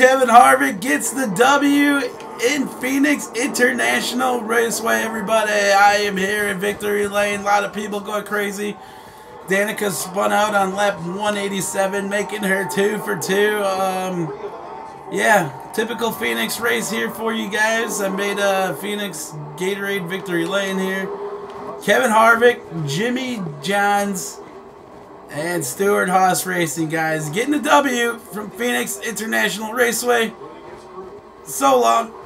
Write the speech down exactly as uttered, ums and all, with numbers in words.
Kevin Harvick gets the W in Phoenix International Raceway, everybody. I am here in victory lane. A lot of people going crazy. Danica spun out on lap one eighty-seven, making her two for two. Um, yeah, typical Phoenix race here for you guys. I made a Phoenix Gatorade victory lane here. Kevin Harvick, Jimmy Johns, and Stewart Haas Racing, guys. Getting a W from Phoenix International Raceway. So long.